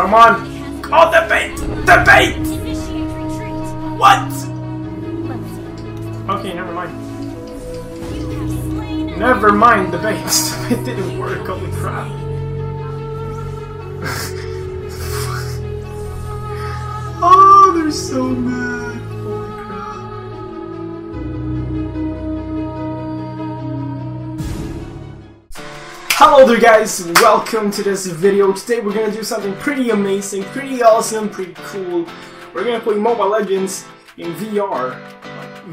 Come on! Oh, the bait! The bait! What? Okay, never mind. Never mind the bait. It didn't work. Holy crap! Oh, they're so mad. Holy crap! Hello there, guys. Welcome to this video. Today we're gonna do something pretty amazing, pretty awesome, pretty cool. We're gonna play Mobile Legends in VR. I don't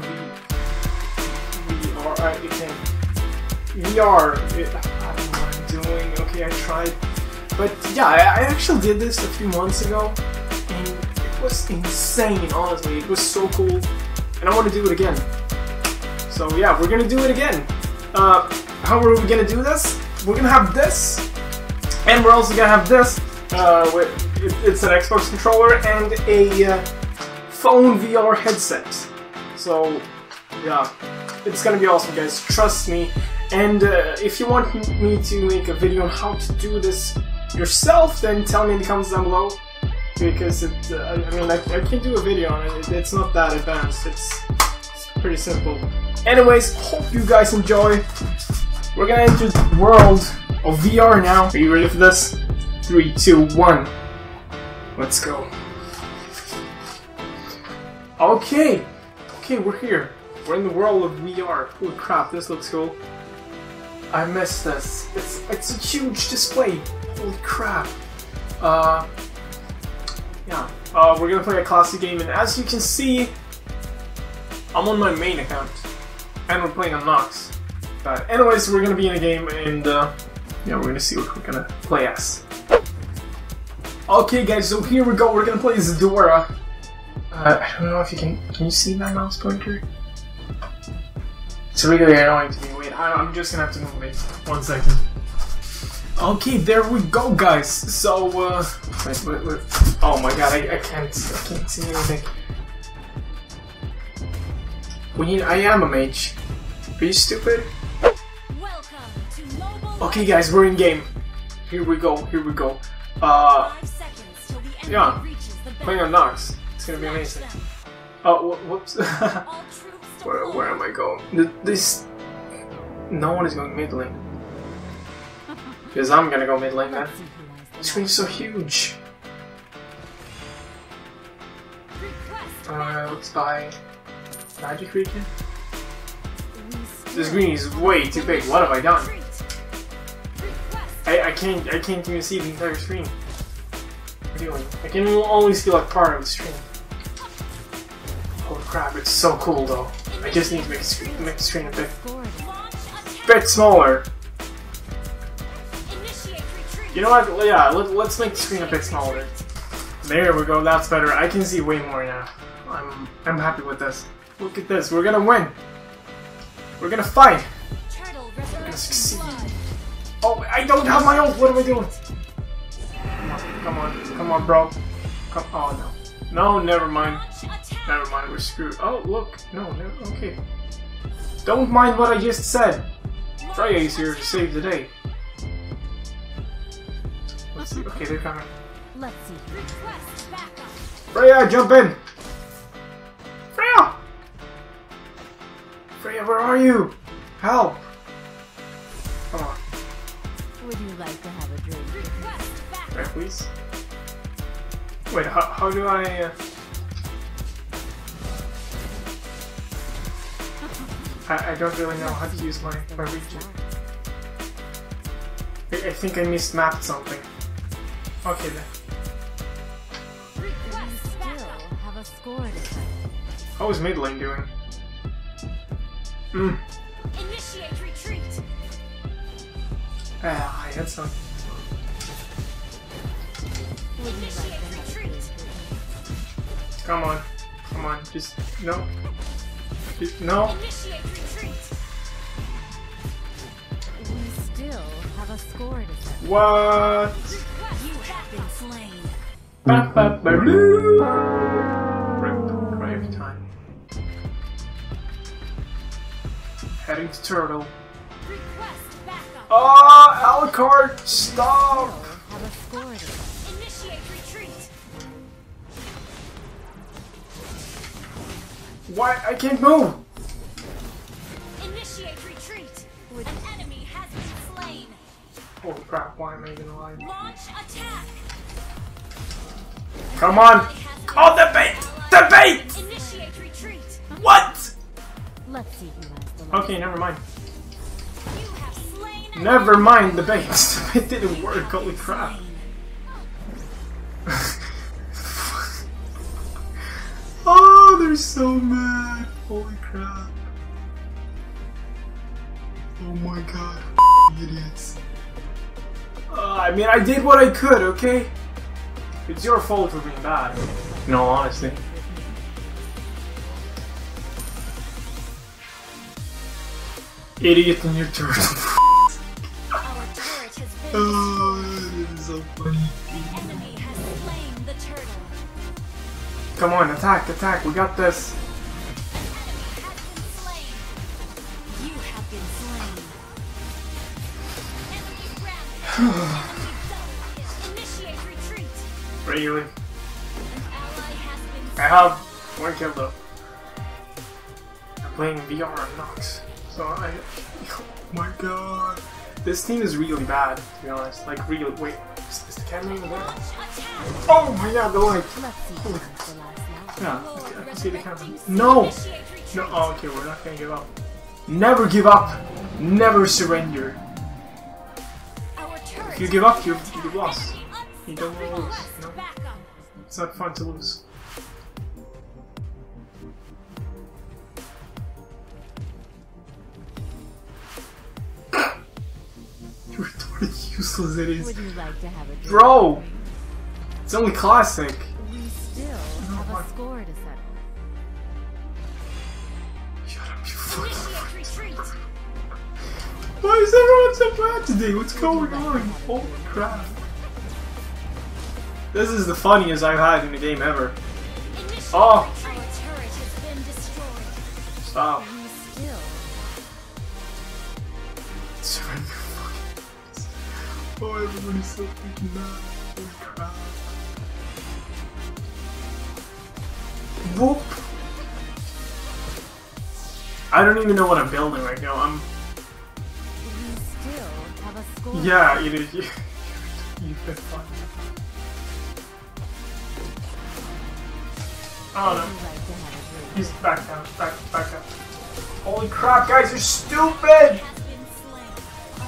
know what I'm doing. Okay, I tried. But yeah, I actually did this a few months ago, and it was insane, honestly. It was so cool, and I want to do it again. So yeah, we're gonna do it again. How are we gonna do this? We're gonna have this, and we're also gonna have this. It's an Xbox controller and a phone VR headset. So yeah. It's gonna be awesome, guys, trust me. And if you want me to make a video on how to do this yourself, then tell me in the comments down below, because it, I can do a video on it. It's not that advanced, it's pretty simple. Anyways, hope you guys enjoy. We're gonna enter the world of VR now. Are you ready for this? 3, 2, 1, let's go. Okay, we're here. We're in the world of VR. Holy crap, this looks cool. I missed this. It's a huge display. Holy crap. We're gonna play a classic game, and as you can see, I'm on my main account. And we're playing on Knox. But anyways, we're gonna be in a game, and yeah, we're gonna see what we're gonna play as. Okay, guys, so here we go. We're gonna play Zdora. I don't know if you can you see my mouse pointer? It's really annoying to me. Wait, I'm just gonna have to move it. 1 second. Okay, there we go, guys. So, wait. Oh my god, I can't see anything. I am a mage. Are you stupid? Okay, guys, we're in game. Here we go. Yeah, playing on Knox. It's gonna be amazing. Oh, whoops. Where am I going? This... No one is going mid lane. Because I'm gonna go mid lane, man. This screen's so huge. Let's buy... Magic Recon? This green is way too big. What have I done? I can't even see the entire screen. What are you doing? I can only see like part of the screen. Holy crap, it's so cool though. I just need to make the screen a bit smaller. You know what? Yeah, let's make the screen a bit smaller. There we go. That's better. I can see way more now. I'm happy with this. Look at this. We're gonna win. We're gonna fight. We're gonna succeed. Oh, I don't have my ult. What am I doing? Come on, bro. Oh no. No, never mind. Never mind, we're screwed. Oh, look. No, okay. Don't mind what I just said. Freya is here to save the day. Let's see. Okay, they're coming. Let's see. Freya, jump in! Freya! Freya, where are you? Help! Come on. Would you like to have a drink? Freya, please. Wait, how do I... I don't really know how to use my region. I think I mismapped something. Okay then. How is mid lane doing? Initiate retreat. Ah, that's not. Come on, just no. No. Initiate retreat. We still have a score to set. What? You have been slain. Drive time. Heading to turtle. Request backup. Oh, Alucard, stop! Have a score to set. Initiate retreat. Why? I can't move. Initiate retreat. An enemy has been slain. Oh crap, why am I even alive? Launch attack. Come on. Oh, the bait! The bait! Initiate retreat. What? Let's see who has the last. Okay, never mind. You have slain. Never mind the bait. The bait didn't work, holy crap. Oh, they're so mad. Holy crap. Oh my god, idiots. I mean, I did what I could, okay? It's your fault for being bad, in all honesty. Idiot on your turret. Oh, this is so funny. Come on, attack, attack, we got this. An enemy has been slain. You have been slain. Enemy ravaged. Initiate retreat. Really? An ally has been slain. I have one kill though. I'm playing VR on Knox. So I... Oh my god. This team is really bad, to be honest. Like, really... Wait. Is the camera even there? Oh my god, the light! Yeah, I can see the camera. No! No, oh, okay, we're not gonna give up. Never give up! Never surrender! If you give up, you've lost. You don't want to lose, you know? It's not fun to lose. Useless it is. Like to have a bro! It's only classic. We still have a score to settle. Shut up, you fucking. Why is everyone so bad today? What's going on? Holy crap. This is the funniest I've had in a game ever. Oh! Stop. Surrender. Oh, everybody's so freaking mad. Holy crap. Whoop! I don't even know what I'm building right now. I'm. You still have a score. Yeah, you did. You've been fun. Oh no. He's back down. Back down. Holy crap, guys, you're stupid! Oh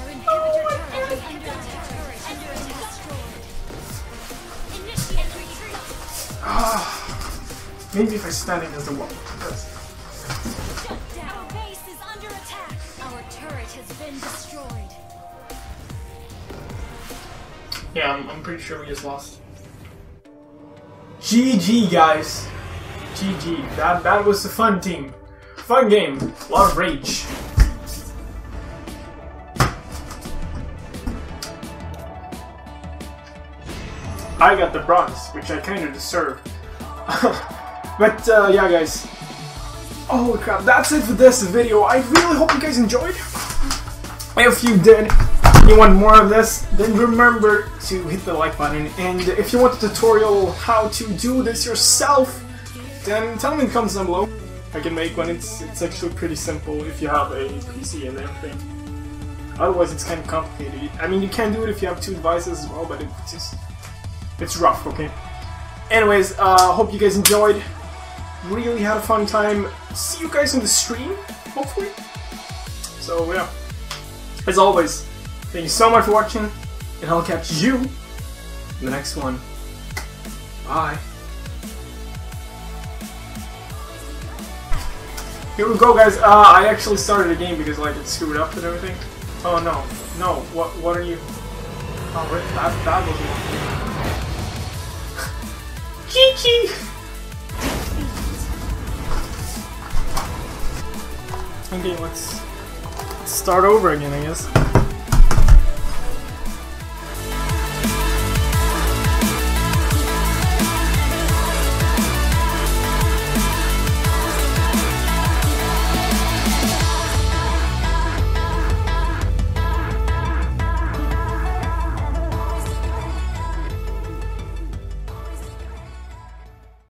my god! Maybe if I stand against the wall. Our base is under attack. Our turret has been destroyed. Yeah, I'm pretty sure we just lost. GG, guys. GG. That was a fun team. Fun game. A lot of rage. I got the bronze, which I kind of deserve. But yeah, guys. Oh crap! That's it for this video. I really hope you guys enjoyed. If you did, and you want more of this, then remember to hit the like button. And if you want a tutorial how to do this yourself, then tell me in the comments down below. I can make one. It's actually pretty simple if you have a PC and everything. Otherwise, it's kind of complicated. I mean, you can do it if you have two devices as well, but it's just. It's rough, okay? Anyways, hope you guys enjoyed. Really had a fun time. See you guys on the stream, hopefully. So, yeah. As always, thank you so much for watching, and I'll catch you in the next one. Bye. Here we go, guys. I actually started a game because, like, it screwed up and everything. Oh, no. No. What are you... Oh, right. That was one. Kiki! Okay, let's start over again, I guess.